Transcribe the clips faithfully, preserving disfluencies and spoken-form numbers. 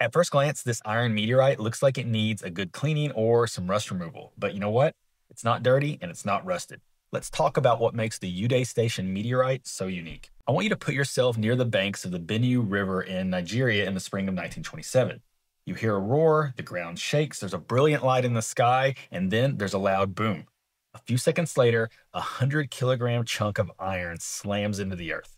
At first glance, this iron meteorite looks like it needs a good cleaning or some rust removal, but you know what? It's not dirty and it's not rusted. Let's talk about what makes the Udei Station meteorite so unique. I want you to put yourself near the banks of the Benue River in Nigeria in the spring of nineteen twenty-seven. You hear a roar, the ground shakes, there's a brilliant light in the sky, and then there's a loud boom. A few seconds later, a one hundred kilogram chunk of iron slams into the earth.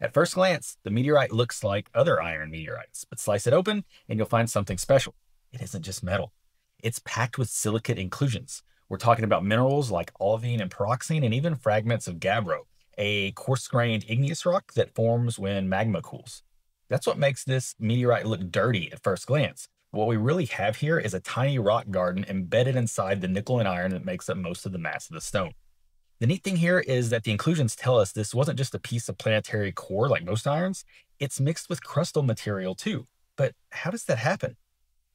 At first glance, the meteorite looks like other iron meteorites, but slice it open and you'll find something special. It isn't just metal. It's packed with silicate inclusions. We're talking about minerals like olivine and pyroxene and even fragments of gabbro, a coarse-grained igneous rock that forms when magma cools. That's what makes this meteorite look dirty at first glance. What we really have here is a tiny rock garden embedded inside the nickel and iron that makes up most of the mass of the stone. The neat thing here is that the inclusions tell us this wasn't just a piece of planetary core like most irons, it's mixed with crustal material too. But how does that happen?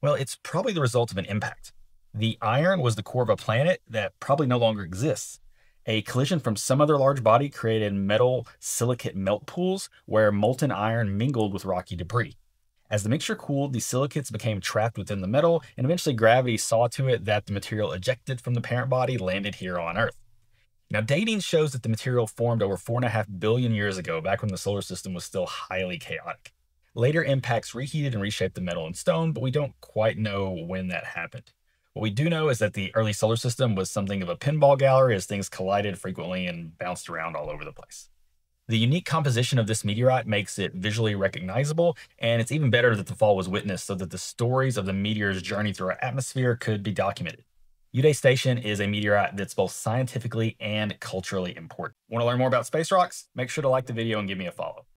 Well, it's probably the result of an impact. The iron was the core of a planet that probably no longer exists. A collision from some other large body created metal silicate melt pools where molten iron mingled with rocky debris. As the mixture cooled, the silicates became trapped within the metal, and eventually gravity saw to it that the material ejected from the parent body landed here on Earth. Now, dating shows that the material formed over four and a half billion years ago, back when the solar system was still highly chaotic. Later impacts reheated and reshaped the metal and stone, but we don't quite know when that happened. What we do know is that the early solar system was something of a pinball gallery as things collided frequently and bounced around all over the place. The unique composition of this meteorite makes it visually recognizable, and it's even better that the fall was witnessed so that the stories of the meteor's journey through our atmosphere could be documented. Udei Station is a meteorite that's both scientifically and culturally important. Want to learn more about space rocks? Make sure to like the video and give me a follow.